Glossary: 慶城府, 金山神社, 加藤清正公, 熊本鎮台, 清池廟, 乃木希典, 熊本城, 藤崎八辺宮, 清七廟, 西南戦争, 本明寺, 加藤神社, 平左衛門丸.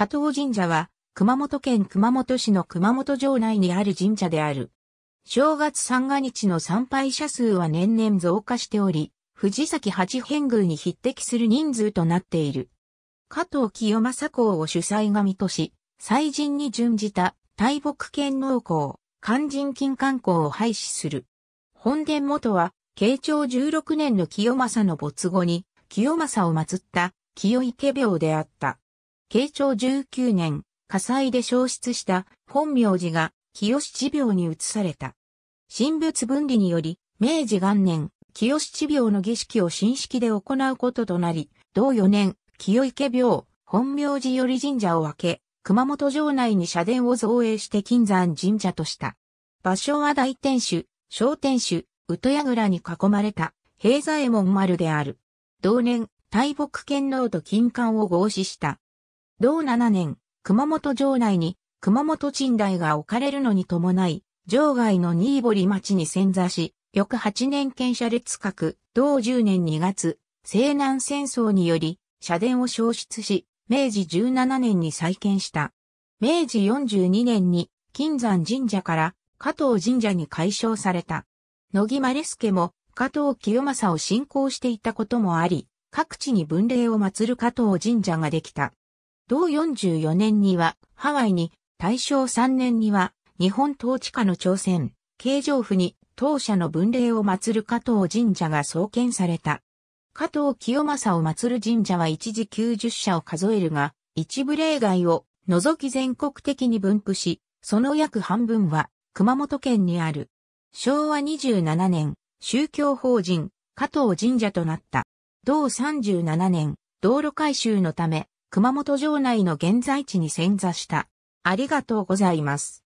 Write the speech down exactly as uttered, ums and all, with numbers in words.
加藤神社は、熊本県熊本市の熊本城内にある神社である。正月三が日の参拝者数は年々増加しており、藤崎八辺宮に匹敵する人数となっている。加藤清正公を主催神とし、祭神に準じた大木献納公、勧進金冠公を廃止する。本殿元は、慶長じゅうろくねんの清正の没後に、清正を祀った清池廟であった。慶長じゅうきゅうねん、火災で焼失した本明寺が清七廟に移された。神仏分離により、明治元年、清七廟の儀式を神式で行うこととなり、同よねん、清池廟、本明寺寄神社を分け、熊本城内に社殿を造営して金山神社とした。場所は大天守、小天守、宇土櫓に囲まれた平左衛門丸である。同年、大木献納と金冠を合祀した。同ななねん、熊本城内に熊本鎮台が置かれるのに伴い、城外の新堀町に遷座し、翌はちねん県車列閣、同じゅうねんにがつ、西南戦争により、社殿を焼失し、明治じゅうななねんに再建した。明治よんじゅうにねんに、金山神社から加藤神社に改称された。乃木希典も加藤清正を信仰していたこともあり、各地に分霊を祀る加藤神社ができた。同よんじゅうよねんには、ハワイに、大正さんねんには、日本統治下の朝鮮、慶城府に、当社の分霊を祀る加藤神社が創建された。加藤清正を祀る神社は一時きゅうじゅっしゃを数えるが、一部例外を除き全国的に分布し、その約半分は熊本県にある。昭和にじゅうななねん、宗教法人加藤神社となった。同さんじゅうななねん、道路改修のため、熊本城内の現在地に遷座した。ありがとうございます。